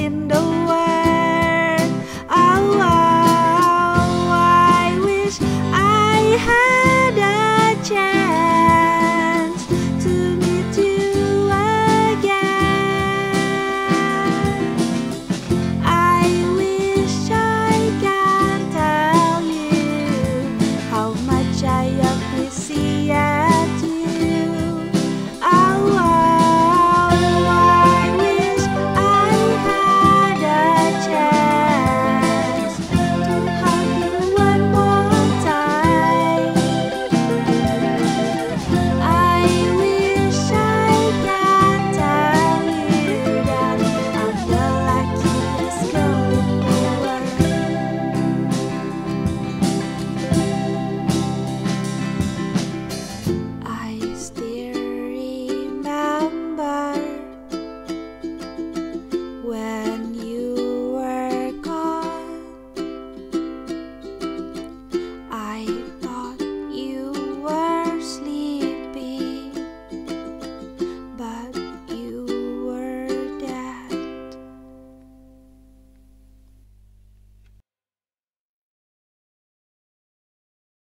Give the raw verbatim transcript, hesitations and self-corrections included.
window.